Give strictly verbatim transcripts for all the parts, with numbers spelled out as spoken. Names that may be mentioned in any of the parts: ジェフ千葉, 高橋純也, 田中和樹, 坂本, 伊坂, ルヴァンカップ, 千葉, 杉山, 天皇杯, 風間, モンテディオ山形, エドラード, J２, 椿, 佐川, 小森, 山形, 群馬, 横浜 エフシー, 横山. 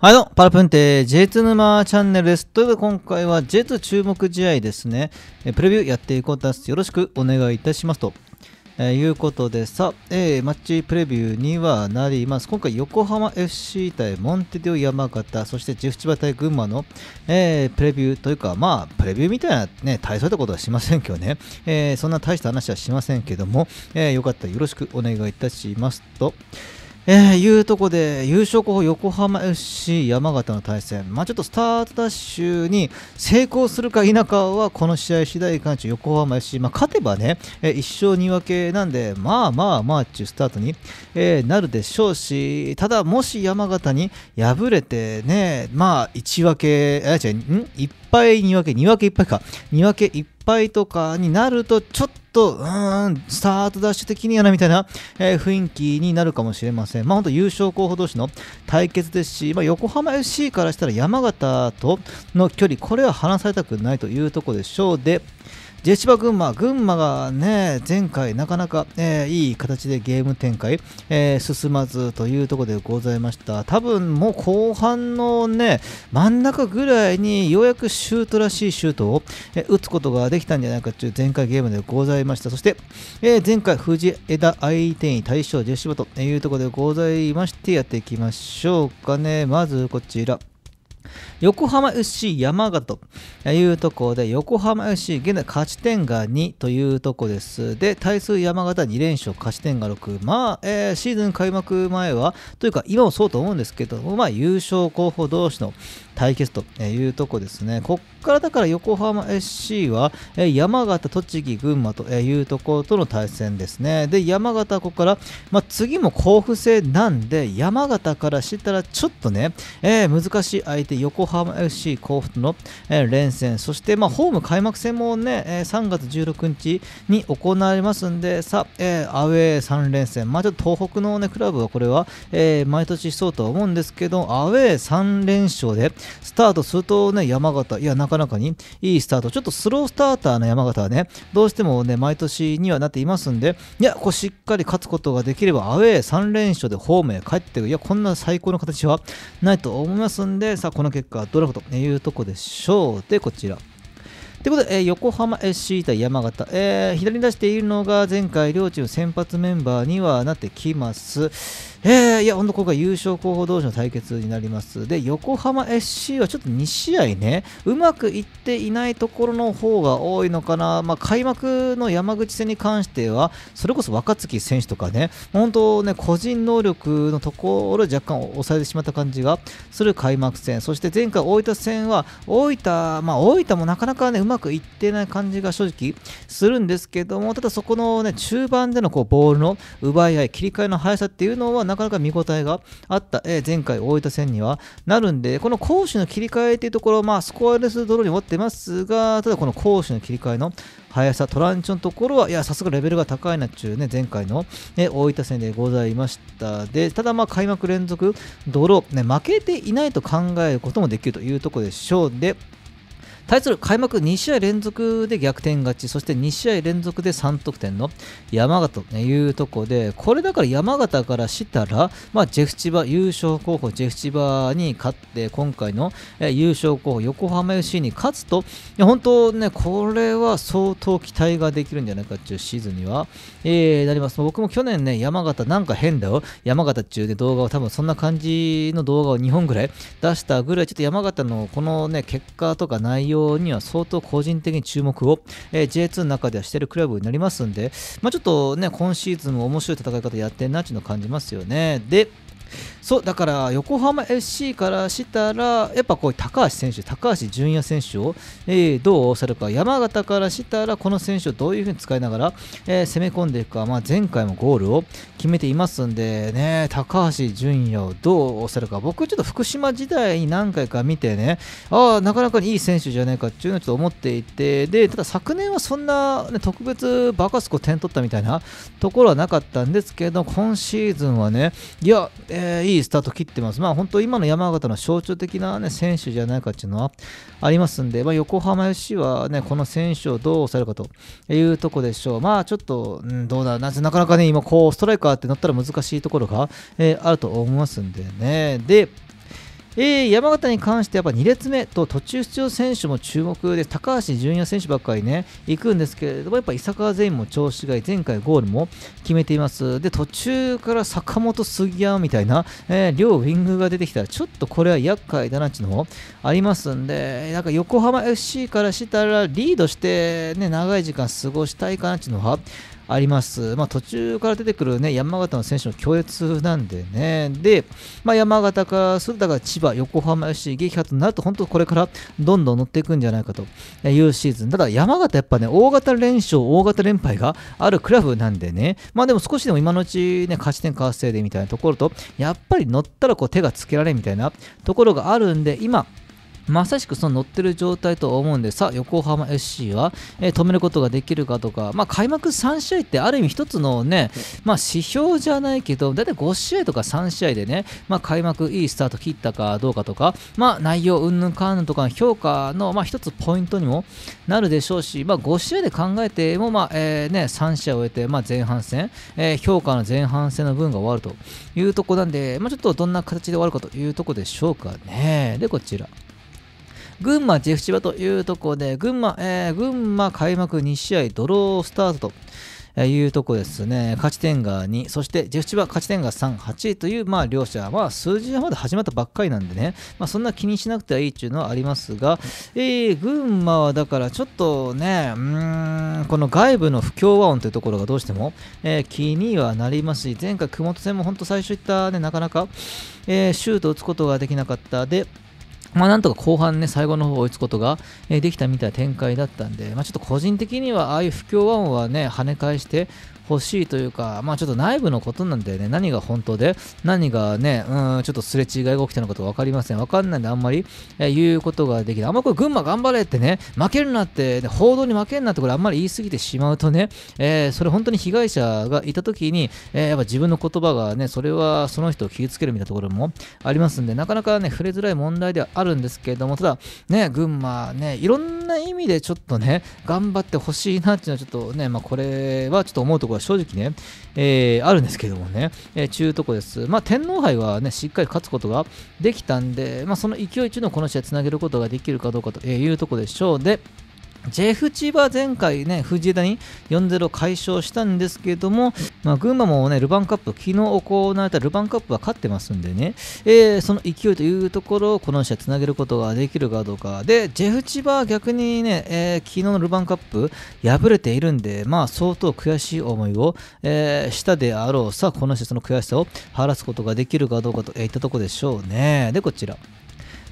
はいどうも、パラプンテ ジェイツー 沼チャンネルです。ということで今回は ジェイツー 注目試合ですね。えプレビューやっていこうと思います。よろしくお願いいたしますと。えー、いうことでさ、えー、マッチプレビューにはなります。今回横浜 エフシー 対モンテディオ山形、そしてジェフ千葉対群馬の、えー、プレビューというか、まあ、プレビューみたいなね、大層ってことはしませんけどね、えー、そんな大した話はしませんけども、えー、よかったらよろしくお願いいたしますと。えー、いうとこで優勝候補横浜 エフシー 山形の対戦、まあ、ちょっとスタートダッシュに成功するか否かはこの試合次第かんちゅう横浜 エフシー、まあ、勝てばね、えー、いっしょうにぶんけなんでまあまあまあっていうスタートに、えー、なるでしょうし、ただもし山形に敗れてね、まあいちぶんけ、あ、違う、んいっぱいにぶんけ、にぶんけいっぱい、にぶんけいっぱいとかになるとちょっとうーんスタートダッシュ的にやなみたいな、えー、雰囲気になるかもしれません。まあ、本当優勝候補同士の対決ですし、まあ、横浜 エフシー からしたら山形との距離、これは離されたくないというところでしょう。でジェフ千葉群馬、群馬がね、前回なかなか、えー、いい形でゲーム展開、えー、進まずというところでございました。多分もう後半のね、真ん中ぐらいにようやくシュートらしいシュートを、えー、打つことができたんじゃないかという前回ゲームでございました。そして、えー、前回藤枝相手に対象ジェフ千葉というところでございまして、やっていきましょうかね。まずこちら。横浜 エフシー 山形というところで、横浜 エフシー 現在勝ち点がにというところです。で対する山形にれんしょう、勝ち点がろく、まあ、えー、シーズン開幕前はというか今もそうと思うんですけど、まあ、優勝候補同士の対決というところですね。こっからだから横浜 エフシー は山形、栃木、群馬というところとの対戦ですね。で山形はここから、まあ、次も甲府戦なんで、山形からしたらちょっとね、えー、難しい相手、横浜 エフシー 甲府との連戦、そしてまあホーム開幕戦もね、さんがつじゅうろくにちに行われますんで、さあ、アウェーさんれんせん、まあ、ちょっと東北の、ね、クラブはこれは、えー、毎年そうとは思うんですけど、アウェーさんれんしょうでスタートするとね、山形、いや、なかなかにいいスタート、ちょっとスロースターターの山形はね、どうしてもね、毎年にはなっていますんで、いや、こうしっかり勝つことができれば、アウェーさんれんしょうでホームへ帰ってくる、いや、こんな最高の形はないと思いますんで、さあ、この結果、ドラフトというとこでしょう。で、こちら。ということで、えー、横浜 エフシー 対山形、えー、左に出しているのが前回両チーム先発メンバーにはなってきます。えー、いや、ほんと、ここが優勝候補同士の対決になります。で、横浜 エフシー はちょっとにしあいね、うまくいっていないところの方が多いのかな。まあ、開幕の山口戦に関しては、それこそ若月選手とかね、本当ね、個人能力のところを若干抑えてしまった感じがする開幕戦。そして前回大分戦は、大分、まあ、大分もなかなかね、うまくいってない感じが正直するんですけども、ただそこのね、中盤でのこうボールの奪い合い、切り替えの速さっていうのはなかなか見応えがあった、えー、前回大分戦にはなるんで、この攻守の切り替えっていうところ、まあスコアレスドローに持ってますが、ただこの攻守の切り替えの速さ、トランチョのところは、いや、さすがレベルが高いなっちゅうね、前回の、ね、大分戦でございました。で、ただまあ開幕連続ドロー、ね、負けていないと考えることもできるというところでしょう。で対する開幕にしあいれんぞくで逆転勝ち、そしてにしあいれんぞくでさんとくてんの山形というところで、これだから山形からしたら、まあ、ジェフ千葉、優勝候補ジェフ千葉に勝って、今回の優勝候補横浜 エフシー に勝つと、本当ね、これは相当期待ができるんじゃないかっていうシーズンには、えー、なります。僕も去年ね、山形なんか変だよ、山形中で動画を多分そんな感じの動画をにほんぐらい出したぐらい、ちょっと山形のこのね、結果とか内容には相当個人的に注目を、えー、ジェイツー の中ではしているクラブになりますんで、まあ、ちょっとね、今シーズンも面白い戦い方やってんなっていうのを感じますよね。でそうだから横浜 エフシー からしたら、やっぱこう高橋選手、高橋純也選手を、えー、どう抑えるか、山形からしたらこの選手をどういうふうに使いながら、えー、攻め込んでいくか、まあ、前回もゴールを決めていますんで、ね、高橋純也をどう抑えるか、僕、ちょっと福島時代に何回か見てね、ああ、なかなかいい選手じゃないかっていうのをちょっと思っていて、でただ昨年はそんな、ね、特別バカスコ点取ったみたいなところはなかったんですけど、今シーズンはね、いや、えー、いいスタート切ってます。まあ本当今の山形の象徴的な、ね、選手じゃないかっていうのはありますんで、まあ、横浜 エフシー はね、この選手をどう抑えるかというところでしょう。まあちょっと、うん、どうだな、なかなかね、今こうストライカーってなったら難しいところが、えー、あると思いますんでね。でえー、山形に関してやっぱに列目と途中出場選手も注目で、高橋純也選手ばっかりね行くんですけれども、やっぱ伊坂全員も調子がいい、前回ゴールも決めています。で途中から坂本、杉山みたいな、えー、両ウィングが出てきたらちょっとこれは厄介だなっていうのもありますんで、なんか横浜 エフシー からしたらリードして、ね、長い時間過ごしたいかなっていうのはあります。まあ、途中から出てくる、ね、山形の選手の強烈なんでね。で、まあ、山形からすると、だから千葉、横浜 エフシー 撃破となると、本当これからどんどん乗っていくんじゃないかというシーズン。ただ山形やっぱね、大型連勝、大型連敗があるクラブなんでね。まあでも少しでも今のうちね、勝ち点稼いでみたいなところと、やっぱり乗ったらこう手がつけられみたいなところがあるんで、今、まさしくその乗ってる状態と思うんで、さあ横浜 エフシー は、えー、止めることができるかとか、まあ、開幕さん試合ってある意味一つのね、まあ、指標じゃないけど、だいたいご試合とかさん試合でね、まあ、開幕いいスタート切ったかどうかとか、まあ、内容うんぬんかんぬんとかの評価のまあ一つポイントにもなるでしょうし、まあ、ご試合で考えても、まあえーね、さん試合終えて、まあ、前半戦、えー、評価の前半戦の分が終わるというところなんで、まあ、ちょっとどんな形で終わるかというところでしょうかね。でこちら群馬、ジェフ千葉というところで、群馬、えー、群馬開幕に試合ドロースタートと。いうとこですね。勝ち点がに、そしてジェフ千葉勝ち点がさん、はちいという、まあ、両者、まあ、数字はまだ始まったばっかりなんでね、まあ、そんな気にしなくてはいいというのはありますが、えー、群馬はだからちょっとね、うーん、この外部の不協和音というところがどうしても、えー、気にはなりますし、前回、熊本戦も本当最初いったね、なかなか、えー、シュートを打つことができなかったで、まあなんとか後半ね、最後の方追いつくことができたみたいな展開だったんで、まあ、ちょっと個人的にはああいう不協和音はね、跳ね返してほしいというか、まあちょっと内部のことなんでね、何が本当で、何がね、うん、ちょっとすれ違いが起きたのかとか分かりません。分かんないんで、あんまり言うことができない。あんまこれ、群馬頑張れってね、負けるなって、ね、報道に負けるなって、これあんまり言い過ぎてしまうとね、えー、それ本当に被害者がいたときに、えー、やっぱ自分の言葉がね、それはその人を傷つけるみたいなところもありますんで、なかなかね、触れづらい問題ではあるんですけれども、ただ、ね、群馬ね、いろんな意味でちょっとね、頑張ってほしいなっていうのは、ちょっとね、まあこれはちょっと思うところ正直ね、えー、あるんですけどもね、えー、中とこです。まあ、天皇杯はね、しっかり勝つことができたんで、まあ、その勢い中のこの試合つなげることができるかどうかというところでしょう。で、ジェフ千葉前回ね、藤枝に よんたいゼロ 快勝したんですけども、まあ、群馬もね、ルヴァンカップ、昨日行われたルヴァンカップは勝ってますんでね、えー、その勢いというところをこの試合つなげることができるかどうか。で、ジェフ千葉は逆にね、えー、昨日のルヴァンカップ敗れているんで、まあ、相当悔しい思いを、えー、したであろう。さあ、この試合その悔しさを晴らすことができるかどうかといったところでしょうね。で、こちら。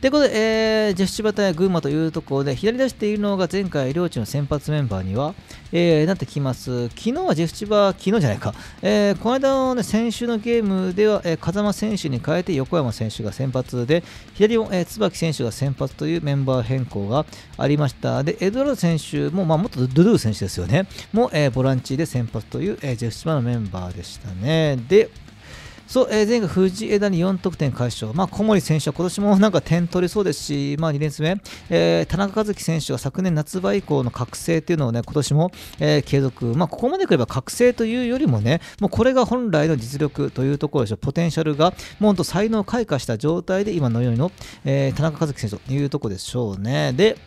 ということで、えー、ジェフ千葉対群馬というところで、左出しているのが前回、両チームの先発メンバーには、えー、なってきます。昨日はジェフ千葉、昨日じゃないか、えー、この間の、ね、先週のゲームでは、えー、風間選手に変えて横山選手が先発で、左も、えー、椿選手が先発というメンバー変更がありました。で、エドラード選手も、まあ、元ドゥドゥ選手ですよね、も、えー、ボランチで先発という、えー、ジェフ千葉のメンバーでしたね。でそう、えー、前回、藤枝によん得点快勝、まあ、小森選手は今年もなんか点取りそうですし、まあ、に連戦目、えー、田中和樹選手は昨年夏場以降の覚醒というのを、ね、今年も、えー、継続、まあ、ここまでくれば覚醒というよりもね、もうこれが本来の実力というところでしょう、ポテンシャルが、もう本当、才能を開花した状態で、今のようにの、えー、田中和樹選手というところでしょうね。で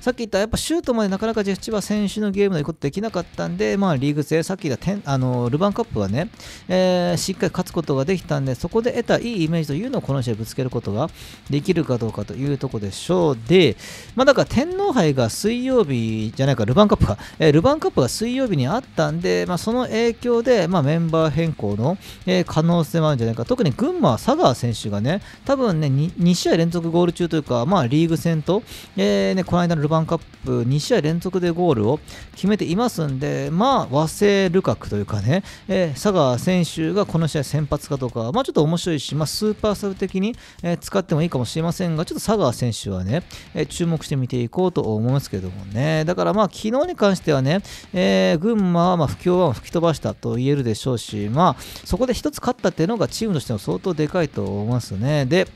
さっき言ったやっぱシュートまでなかなかジェフ千葉選手のゲームでいくことできなかったんで、まあ、リーグ戦、さっき言ったテンあのルヴァンカップはね、えー、しっかり勝つことができたんで、そこで得たいいイメージというのをこの試合ぶつけることができるかどうかというところでしょう。で、まあ、だから天皇杯が水曜日じゃないか、ルヴァンカップが、えー、ルヴァンカップが水曜日にあったんで、まあ、その影響で、まあ、メンバー変更の、えー、可能性もあるんじゃないか、特に群馬は佐川選手がね、多分ね 2, 2試合連続ゴール中というか、まあ、リーグ戦と、えーね、この間のルヴァンカップワンカップに試合連続でゴールを決めていますんで、まあ和製ルカクというかね、えー、佐川選手がこの試合先発かどうか、まあ、ちょっと面白いし、まあ、スーパーサブ的に、えー、使ってもいいかもしれませんが、ちょっと佐川選手はね、えー、注目して見ていこうと思いますけどもね、だからまあ昨日に関してはね、えー、群馬はまあ不協和を吹き飛ばしたと言えるでしょうし、まあそこで一つ勝ったっていうのがチームとしても相当でかいと思いますね。で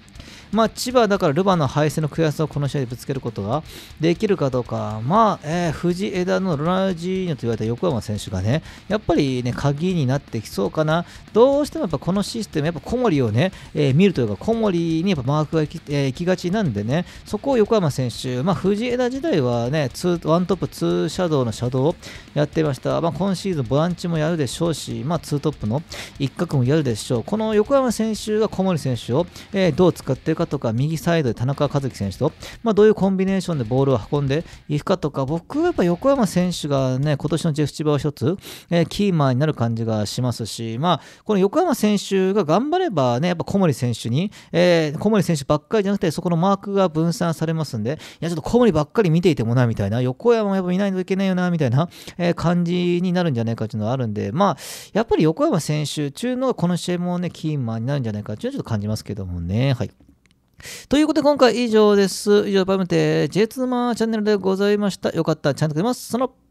まあ、千葉だからルヴァの敗戦の悔しさをこの試合でぶつけることができるかどうか、まあえー、藤枝のロナウジーニョと言われた横山選手がね、やっぱりね、鍵になってきそうかな。どうしてもやっぱこのシステム、やっぱ小森をね、えー、見るというか、小森にやっぱマークが行き、えー、行きがちなんでね、そこを横山選手、まあ、藤枝時代はね、ツーワントップ、ツーシャドウのシャドウをやってました。まあ、今シーズン、ボランチもやるでしょうし、まあ、ツートップの一角もやるでしょう。この横山選手が小森選手を、えー、どう使っているかとか、右サイドで田中和樹選手と、まあ、どういうコンビネーションでボールを運んでいくかとか、僕はやっぱ横山選手がね、今年のジェフ千葉は一つ、えー、キーマンになる感じがしますし、まあ、この横山選手が頑張ればね、やっぱ小森選手に、えー、小森選手ばっかりじゃなくて、そこのマークが分散されますんで、いや、ちょっと小森ばっかり見ていてもな、みたいな、横山もやっぱ見ないといけないよな、みたいな、えー、感じになるんじゃないかっていうのはあるんで、まあ、やっぱり横山選手中のこの試合もね、キーマンになるんじゃないかっていうのはちょっと感じますけどもね、はい。ということで今回以上です。以上、バイムテ ジェイツー のチャンネルでございました。よかったらチャンネル登録お願いします。その